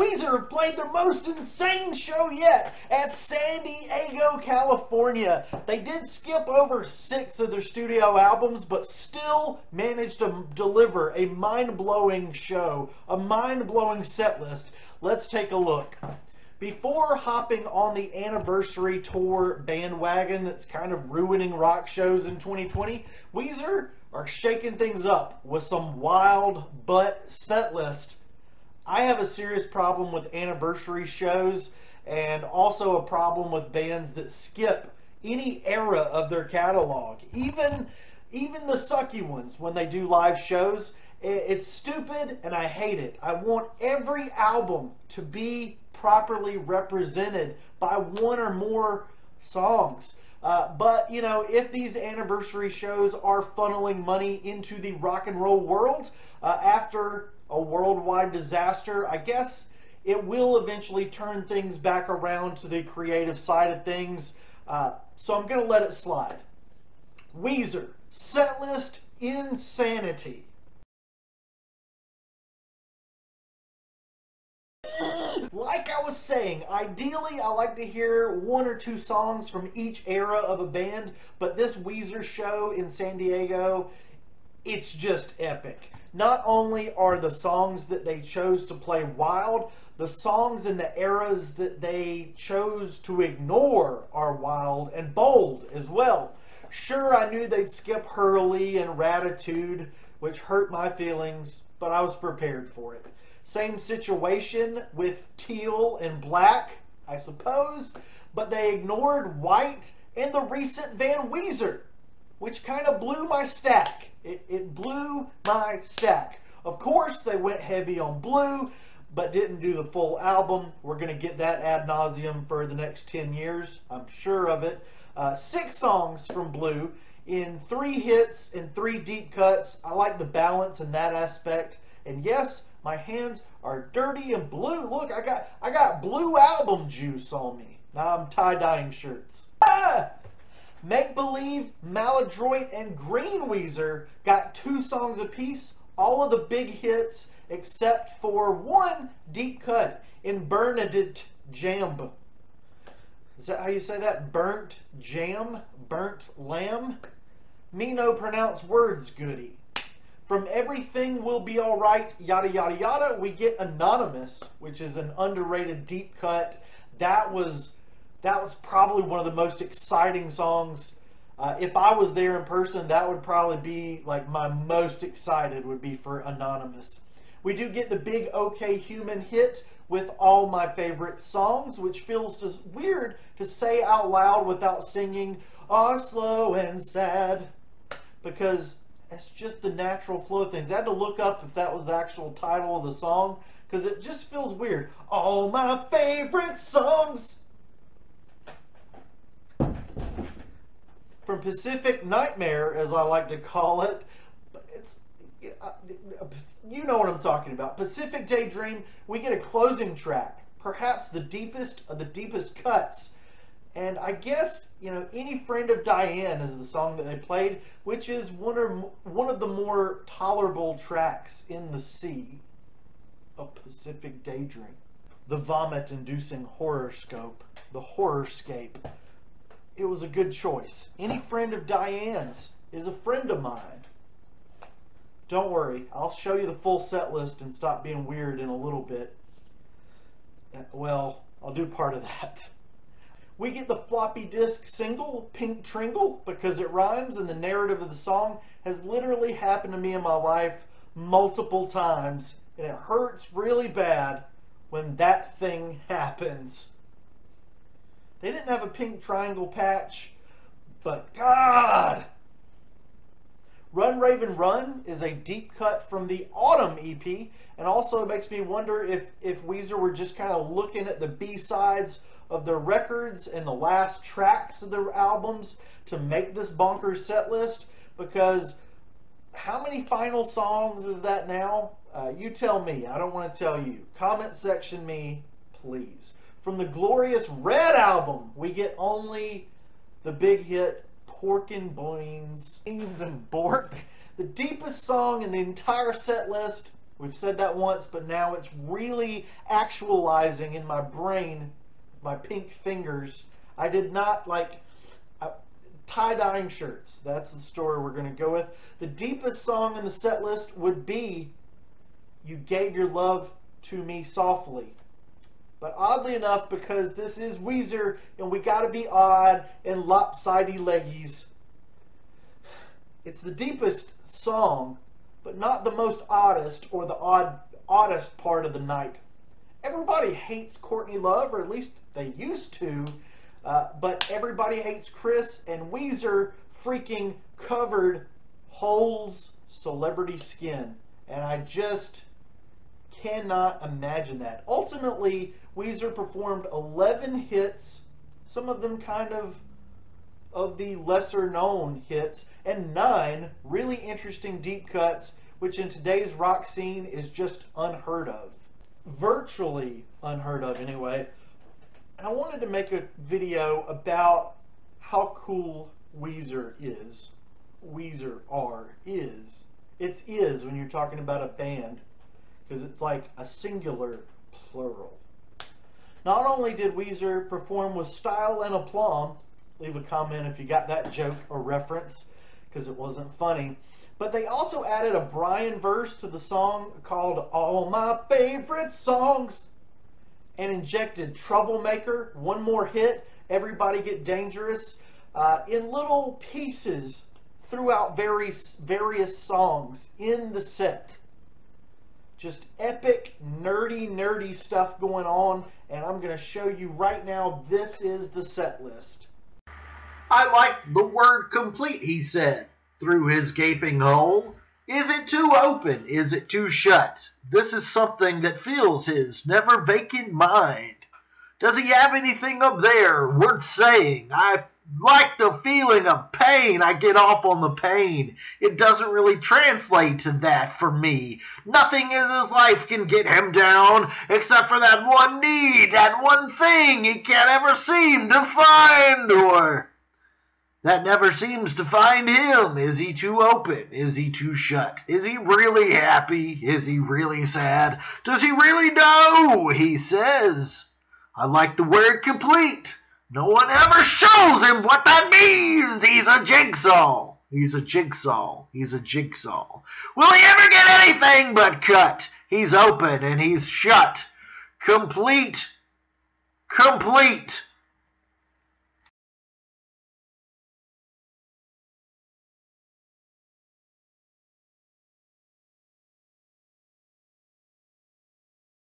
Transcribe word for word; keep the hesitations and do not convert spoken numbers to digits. Weezer played their most insane show yet at San Diego, California. They did skip over six of their studio albums, but still managed to deliver a mind-blowing show, a mind-blowing set list. Let's take a look. Before hopping on the anniversary tour bandwagon that's kind of ruining rock shows in twenty twenty, Weezer are shaking things up with some wild butt set list. I have a serious problem with anniversary shows and also a problem with bands that skip any era of their catalog. Even, even the sucky ones when they do live shows. It's stupid and I hate it. I want every album to be properly represented by one or more songs. Uh, but, you know, if these anniversary shows are funneling money into the rock and roll world uh, after a worldwide disaster, I guess it will eventually turn things back around to the creative side of things. Uh, so I'm going to let it slide. Weezer, setlist insanity. Like I was saying, ideally I like to hear one or two songs from each era of a band, but this Weezer show in San Diego, it's just epic. Not only are the songs that they chose to play wild, the songs in the eras that they chose to ignore are wild and bold as well. Sure, I knew they'd skip Hurley and Ratitude, which hurt my feelings, but I was prepared for it. Same situation with Teal and Black, I suppose, but they ignored White and the recent Van Weezer, which kind of blew my stack. It, it blew my stack. Of course, they went heavy on Blue, but didn't do the full album. We're going to get that ad nauseum for the next ten years. I'm sure of it. Uh, six songs from Blue in three hits and three deep cuts. I like the balance in that aspect. And yes, my hands are dirty and blue. Look, I got I got blue album juice on me. Now I'm tie-dyeing shirts. Ah! Make Believe, Maladroit, and Greenweezer got two songs apiece. All of the big hits except for one deep cut in Bernadette Jam. Is that how you say that? Burnt jam? Burnt lamb? Me no pronounce words goody. From Everything Will Be Alright, yada yada yada, we get Anonymous, which is an underrated deep cut. That was that was probably one of the most exciting songs. Uh, if I was there in person, that would probably be like my most excited would be for Anonymous. We do get the big OK Human hit with All My Favorite Songs, which feels just weird to say out loud without singing "Are Slow and Sad," because that's just the natural flow of things. I had to look up if that was the actual title of the song, because it just feels weird. All my favorite songs. From Pacific Nightmare, as I like to call it. But it's, you know what I'm talking about. Pacific Daydream, we get a closing track. Perhaps the deepest of the deepest cuts. And I guess, you know, Any Friend of Diane is the song that they played, which is one, or, one of the more tolerable tracks in the sea of Pacific Daydream. The vomit-inducing horoscope, the horrorscape. It was a good choice. Any Friend of Diane's is a friend of mine. Don't worry, I'll show you the full set list and stop being weird in a little bit. Well, I'll do part of that. We get the floppy disk single, Pink Triangle, because it rhymes and the narrative of the song has literally happened to me in my life multiple times. And it hurts really bad when that thing happens. They didn't have a pink triangle patch, but God! Run Raven Run is a deep cut from the Autumn E P, and also makes me wonder if, if Weezer were just kind of looking at the B-sides of their records and the last tracks of their albums to make this bonkers set list, because how many final songs is that now? Uh, you tell me. I don't want to tell you. Comment section me, please. From the glorious Red album, we get only the big hit Pork and Beans, Beans and Bork. The deepest song in the entire set list We've said that once, but now it's really actualizing in my brain, my pink fingers. I did not like uh, tie-dyeing shirts. That's the story we're going to go with. The deepest song in the set list would be You Gave Your Love to Me Softly. But oddly enough, because this is Weezer and we gotta be odd and lopsided leggies, it's the deepest song, but not the most oddest or the odd oddest part of the night. Everybody hates Courtney Love, or at least they used to, uh, but everybody hates Chris, and Weezer freaking covered Hole's Celebrity Skin. And I just cannot imagine that. Ultimately, Weezer performed eleven hits, some of them kind of of the lesser known hits, and nine really interesting deep cuts, which in today's rock scene is just unheard of. Virtually unheard of, anyway. And I wanted to make a video about how cool Weezer is. Weezer R is. It's is when you're talking about a band, because it's like a singular plural. Not only did Weezer perform with style and aplomb, leave a comment if you got that joke or reference, because it wasn't funny, but they also added a Brian verse to the song called All My Favorite Songs, and injected Troublemaker, One More Hit, Everybody Get Dangerous, uh, in little pieces throughout various, various songs in the set. Just epic, nerdy, nerdy stuff going on, and I'm going to show you right now, this is the set list. I like the word complete, he said, through his gaping hole. Is it too open? Is it too shut? This is something that fills his never vacant mind. Does he have anything up there worth saying? I like the feeling of pain. I get off on the pain. It doesn't really translate to that for me. Nothing in his life can get him down except for that one need, that one thing he can't ever seem to find, or that never seems to find him. Is he too open? Is he too shut? Is he really happy? Is he really sad? Does he really know? He says, I like the word complete. No one ever shows him what that means. He's a jigsaw. He's a jigsaw. He's a jigsaw. Will he ever get anything but cut? He's open and he's shut. Complete. Complete.